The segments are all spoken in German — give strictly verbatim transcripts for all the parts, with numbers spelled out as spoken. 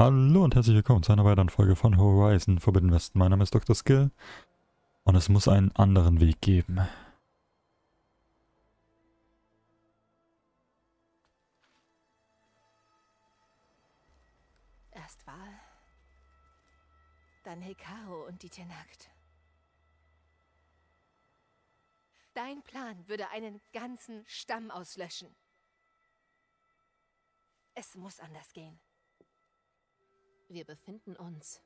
Hallo und herzlich willkommen zu einer weiteren Folge von Horizon Forbidden West. Mein Name ist Doktor Skill und es muss einen anderen Weg geben. Erst Varl, dann Hekaro und die Tenakth. Dein Plan würde einen ganzen Stamm auslöschen. Es muss anders gehen. Wir befinden uns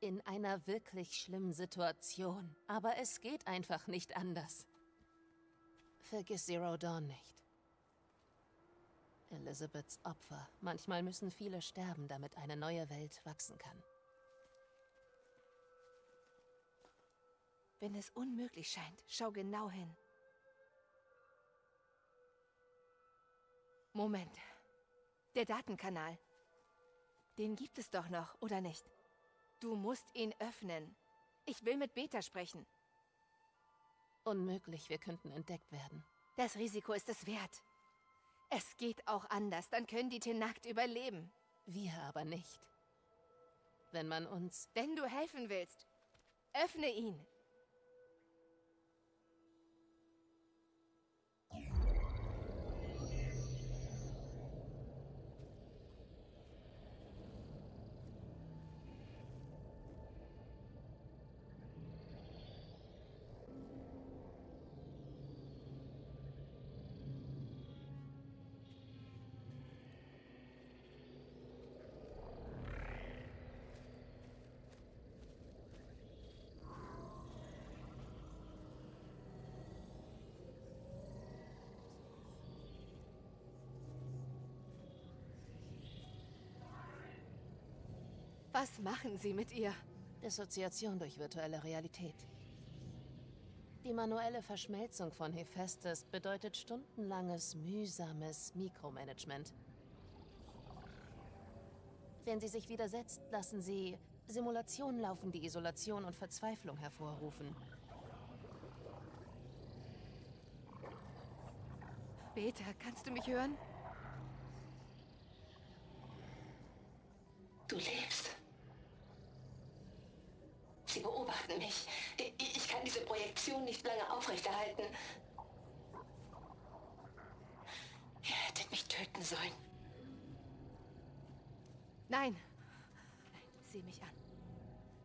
in einer wirklich schlimmen Situation, aber es geht einfach nicht anders. Vergiss Zero Dawn nicht. Elizabeths Opfer. Manchmal müssen viele sterben, damit eine neue Welt wachsen kann. Wenn es unmöglich scheint, schau genau hin. Moment. Der Datenkanal. Den gibt es doch noch, oder nicht? Du musst ihn öffnen. Ich will mit Beta sprechen. Unmöglich, wir könnten entdeckt werden. Das Risiko ist es wert. Es geht auch anders, dann können die Tenakth überleben. Wir aber nicht. Wenn man uns... Wenn du helfen willst, öffne ihn. Was machen Sie mit ihr? Dissoziation durch virtuelle Realität. Die manuelle Verschmelzung von Hephaestus bedeutet stundenlanges, mühsames Mikromanagement. Wenn sie sich widersetzt, lassen sie Simulationen laufen, die Isolation und Verzweiflung hervorrufen. Beta, kannst du mich hören? Du lebst. Sie beobachten mich. Ich kann diese Projektion nicht lange aufrechterhalten. Ihr hättet mich töten sollen. Nein. Nein, sieh mich an.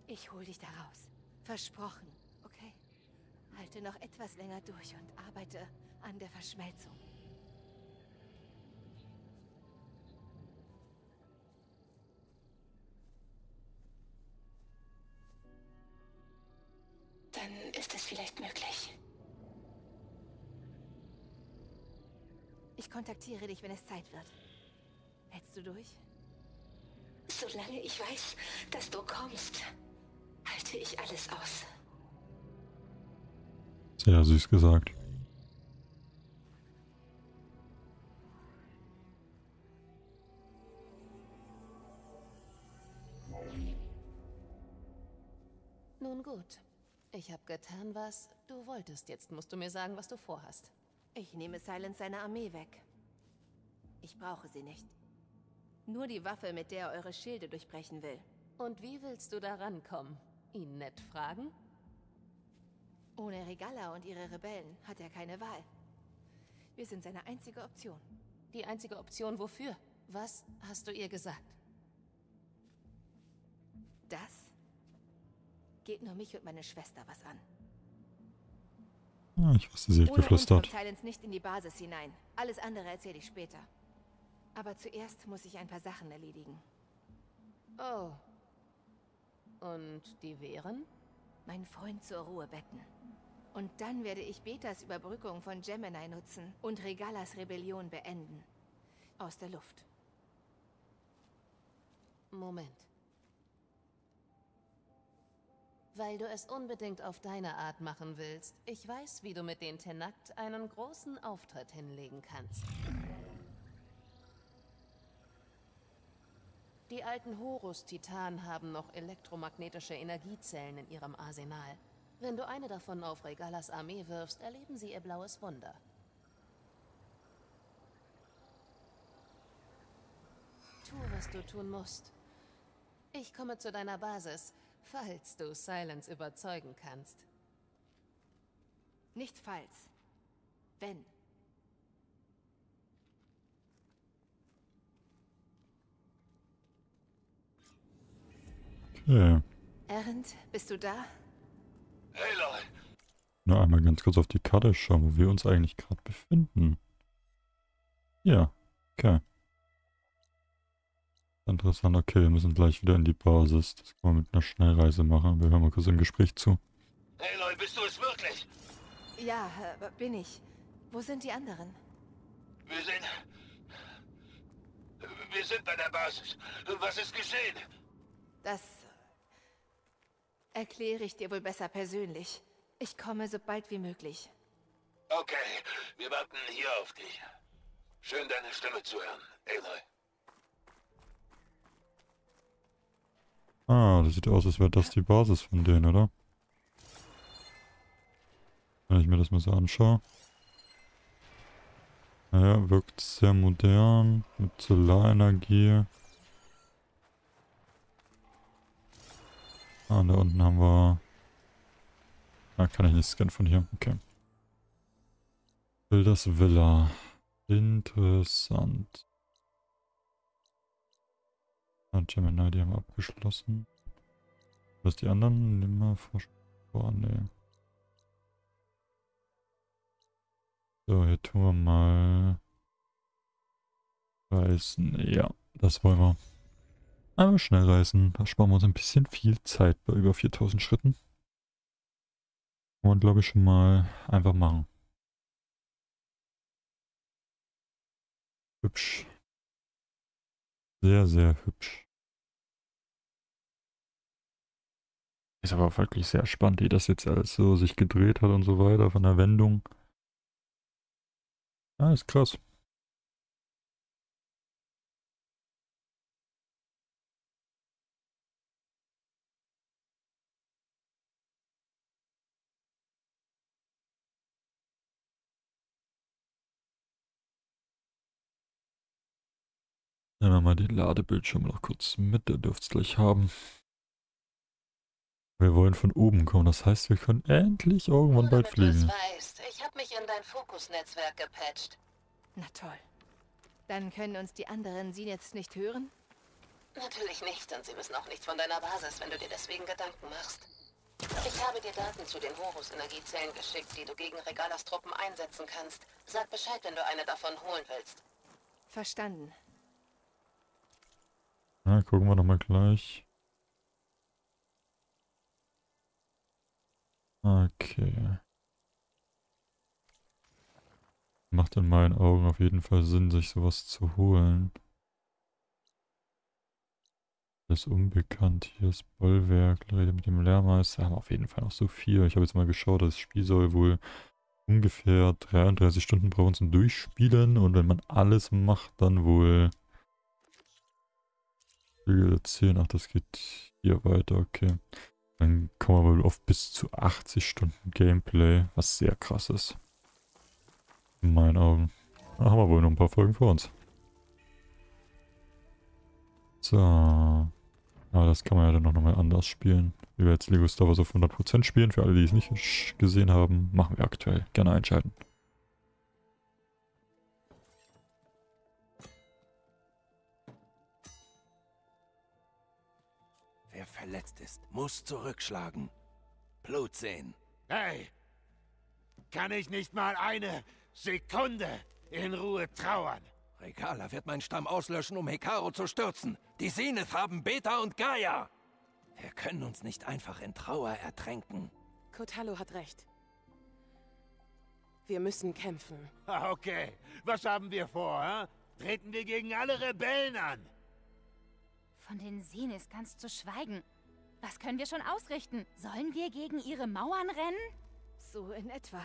Ich hol dich da raus. Versprochen, okay? Halte noch etwas länger durch und arbeite an der Verschmelzung. Dann ist es vielleicht möglich. Ich kontaktiere dich, wenn es Zeit wird. Hältst du durch? Solange ich weiß, dass du kommst, halte ich alles aus. Sehr süß gesagt. Nun gut. Ich habe getan, was du wolltest. Jetzt musst du mir sagen, was du vorhast. Ich nehme Sylens seine Armee weg. Ich brauche sie nicht. Nur die Waffe, mit der er eure Schilde durchbrechen will. Und wie willst du da rankommen? Ihn nett fragen? Ohne Regalla und ihre Rebellen hat er keine Wahl. Wir sind seine einzige Option. Die einzige Option wofür? Was hast du ihr gesagt? Das? Geht nur mich und meine Schwester was an. Ah, ich wusste, sie hat geflüstert. Ich teile uns nicht in die Basis hinein. Alles andere erzähle ich später. Aber zuerst muss ich ein paar Sachen erledigen. Oh. Und die wären? Mein Freund zur Ruhe betten. Und dann werde ich Betas Überbrückung von Gemini nutzen und Regallas Rebellion beenden. Aus der Luft. Moment. Weil du es unbedingt auf deine Art machen willst. Ich weiß, wie du mit den Tenakth einen großen Auftritt hinlegen kannst. Die alten Horus-Titanen haben noch elektromagnetische Energiezellen in ihrem Arsenal. Wenn du eine davon auf Regallas Armee wirfst, erleben sie ihr blaues Wunder. Tu, was du tun musst. Ich komme zu deiner Basis, falls du Sylens überzeugen kannst. Nicht falls. Wenn. Ja. Erend, bist du da? Hey, Leute. Nur einmal ganz kurz auf die Karte schauen, wo wir uns eigentlich gerade befinden. Ja, okay. Interessant, okay, wir müssen gleich wieder in die Basis. Das können wir mit einer Schnellreise machen. Wir hören mal kurz im Gespräch zu. Hey, Aloy, bist du es wirklich? Ja, bin ich. Wo sind die anderen? Wir sind... Wir sind bei der Basis. Was ist geschehen? Das... erkläre ich dir wohl besser persönlich. Ich komme so bald wie möglich. Okay, wir warten hier auf dich. Schön, deine Stimme zu hören, Aloy. Ah, das sieht aus, als wäre das die Basis von denen, oder? Wenn ich mir das mal so anschaue. Naja, wirkt sehr modern, mit Solarenergie. Ah, und da unten haben wir... Ah, kann ich nicht scannen von hier, okay. Wilders Villa. Interessant. Ah, Gemini, die haben wir abgeschlossen. Was die anderen? Nimm mal vor, nee. So, hier tun wir mal... Reisen, ja, das wollen wir. Einmal schnell reisen, da sparen wir uns ein bisschen viel Zeit bei über viertausend Schritten. Und glaube ich schon mal einfach machen. Hübsch. Sehr, sehr hübsch. Ist aber auch wirklich sehr spannend, wie das jetzt alles so sich gedreht hat und so weiter von der Wendung. Ah, ist krass. Nehmen wir mal den Ladebildschirm noch kurz mit, der dürfte es gleich haben. Wir wollen von oben kommen, das heißt, wir können endlich irgendwann Oder bald fliegen. Du weißt, ich habe mich in dein Fokusnetzwerk gepatcht. Na toll. Dann können uns die anderen sie jetzt nicht hören? Natürlich nicht, und sie wissen auch nichts von deiner Basis, wenn du dir deswegen Gedanken machst. Ich habe dir Daten zu den Horus-Energiezellen geschickt, die du gegen Regallas Truppen einsetzen kannst. Sag Bescheid, wenn du eine davon holen willst. Verstanden. Na, gucken wir nochmal gleich. Okay. Macht in meinen Augen auf jeden Fall Sinn, sich sowas zu holen. Das ist unbekannt. Hier ist Bollwerk. Rede mit dem Lehrmeister. Haben auf jeden Fall noch so viel. Ich habe jetzt mal geschaut, das Spiel soll wohl ungefähr dreiunddreißig Stunden brauchen zum Durchspielen. Und wenn man alles macht, dann wohl... zehn, ach, das geht hier weiter, okay. Dann kommen wir wohl auf bis zu achtzig Stunden Gameplay, was sehr krass ist. In meinen Augen. Da haben wir wohl noch ein paar Folgen vor uns. So. Aber das kann man ja dann noch mal anders spielen. Wie wir jetzt Lego Star Wars auf hundert Prozent spielen, für alle, die es nicht gesehen haben, machen wir aktuell. Gerne einschalten. Wer verletzt ist, muss zurückschlagen. Blut sehen. Hey! Kann ich nicht mal eine Sekunde in Ruhe trauern? Regalla wird meinen Stamm auslöschen, um Hekaro zu stürzen. Die Zenith haben Beta und Gaia. Wir können uns nicht einfach in Trauer ertränken. Kotalo hat recht. Wir müssen kämpfen. Okay, was haben wir vor, hä? Treten wir gegen alle Rebellen an? Von den Zenith kannst du schweigen. Was können wir schon ausrichten? Sollen wir gegen ihre Mauern rennen? So in etwa.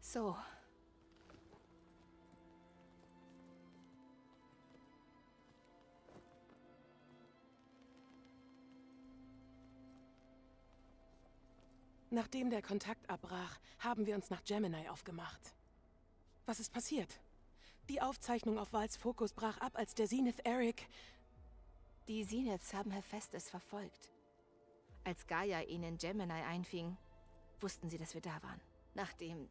So. Nachdem der Kontakt abbrach, haben wir uns nach Gemini aufgemacht. Was ist passiert? Die Aufzeichnung auf Varls Fokus brach ab, als der Zenith Eric... Die Sinitz haben Hephaestus verfolgt. Als Gaia ihnen Gemini einfing, wussten sie, dass wir da waren. Nachdem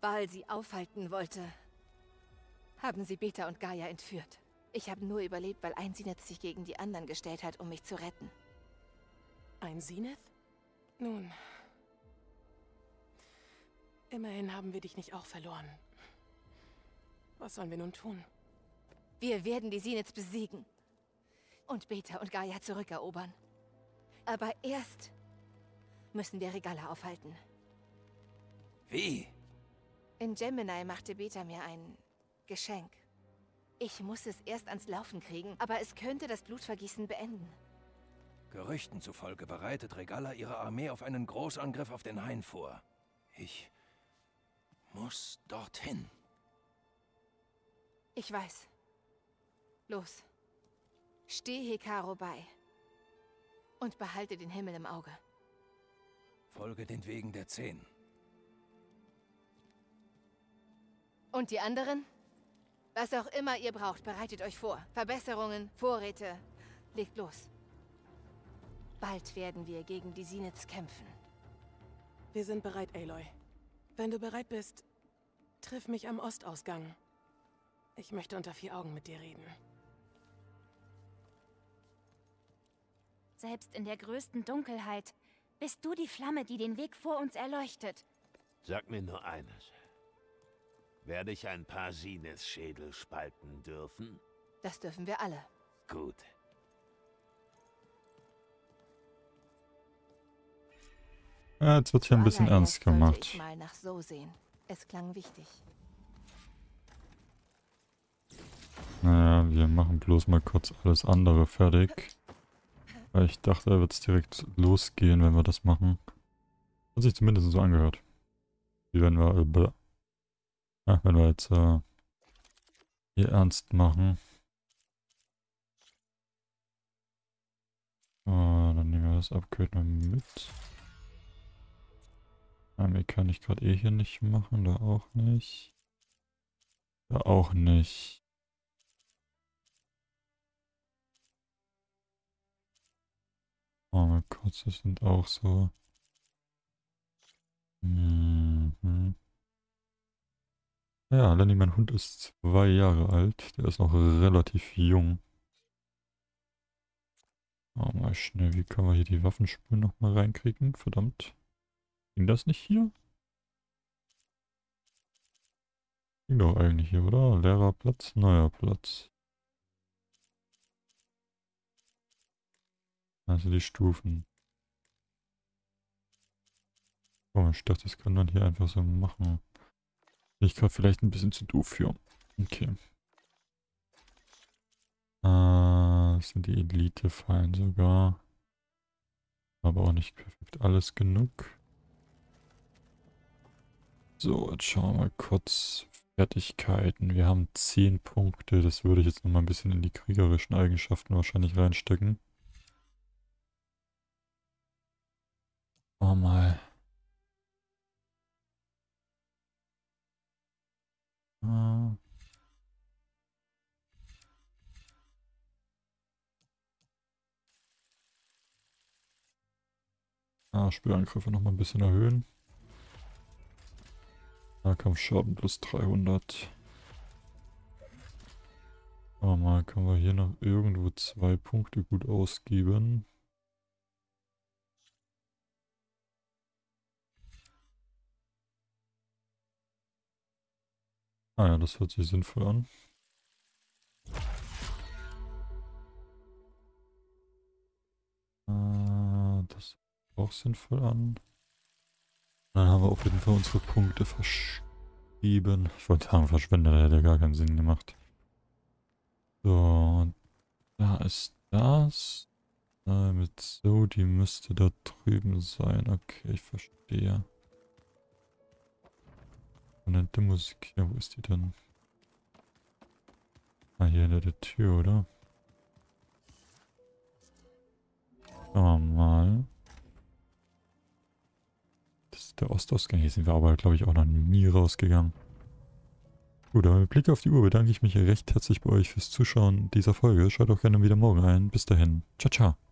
Varl sie aufhalten wollte, haben sie Beta und Gaia entführt. Ich habe nur überlebt, weil ein Sinitz sich gegen die anderen gestellt hat, um mich zu retten. Ein Sinitz? Nun... Immerhin haben wir dich nicht auch verloren. Was sollen wir nun tun? Wir werden die Sinitz besiegen. Und Beta und Gaia zurückerobern. Aber erst müssen wir Regalla aufhalten. Wie? In Gemini machte Beta mir ein Geschenk. Ich muss es erst ans Laufen kriegen, aber es könnte das Blutvergießen beenden. Gerüchten zufolge bereitet Regalla ihre Armee auf einen Großangriff auf den Hain vor. Ich muss dorthin. Ich weiß. Los. Steh Hekaro bei. Und behalte den Himmel im Auge. Folge den Wegen der Zehn. Und die anderen? Was auch immer ihr braucht, bereitet euch vor. Verbesserungen, Vorräte. Legt los. Bald werden wir gegen die Sinitz kämpfen. Wir sind bereit, Aloy. Wenn du bereit bist, triff mich am Ostausgang. Ich möchte unter vier Augen mit dir reden. Selbst in der größten Dunkelheit bist du die Flamme, die den Weg vor uns erleuchtet. Sag mir nur eines. Werde ich ein paar Sinitz-Schädel spalten dürfen? Das dürfen wir alle. Gut. Ja, jetzt wird hier ein bisschen ernst gemacht. Ich mal nach so sehen. Es klang wichtig. Naja, wir machen bloß mal kurz alles andere fertig. Weil ich dachte, er wird es direkt losgehen, wenn wir das machen. Hat sich zumindest so angehört. Wie wenn wir über... Äh, wenn wir jetzt äh, hier ernst machen. So, dann nehmen wir das Abkühlen mit. Armee kann ich gerade eh hier nicht machen. Da auch nicht. Da auch nicht. Oh mein Gott, das sind auch so. Mhm. Ja, Lenny, mein Hund ist zwei Jahre alt. Der ist noch relativ jung. Oh mal schnell, wie können wir hier die Waffenspuren nochmal reinkriegen? Verdammt. Ging das nicht hier? Ging doch eigentlich hier, oder? Leerer Platz, neuer Platz. Also die Stufen. Oh, ich dachte, das kann man hier einfach so machen. Bin ich gerade vielleicht ein bisschen zu doof für. Okay. Ah, das sind die Elite-Fallen sogar. Aber auch nicht perfekt alles genug. So, jetzt schauen wir mal kurz. Fertigkeiten. Wir haben zehn Punkte. Das würde ich jetzt nochmal ein bisschen in die kriegerischen Eigenschaften wahrscheinlich reinstecken. Mal. Ah. ah, Spielangriffe noch mal ein bisschen erhöhen. Nahkampfschaden plus dreihundert. Aber mal können wir hier noch irgendwo zwei Punkte gut ausgeben. Ah ja, das hört sich sinnvoll an. Äh, das hört sich auch sinnvoll an. Dann haben wir auf jeden Fall unsere Punkte verschieben. Ich wollte sagen, verschwendet, der hätte ja gar keinen Sinn gemacht. So, da ist das. Äh, mit so, die müsste da drüben sein. Okay, ich verstehe. Die Musik hier, wo ist die denn? Ah, hier hinter der Tür, oder? Schauen wir mal. Das ist der Ostausgang. Hier sind wir aber, glaube ich, auch noch nie rausgegangen. Gut, aber mit Blick auf die Uhr bedanke ich mich recht herzlich bei euch fürs Zuschauen dieser Folge. Schaut auch gerne wieder morgen ein. Bis dahin. Ciao, ciao.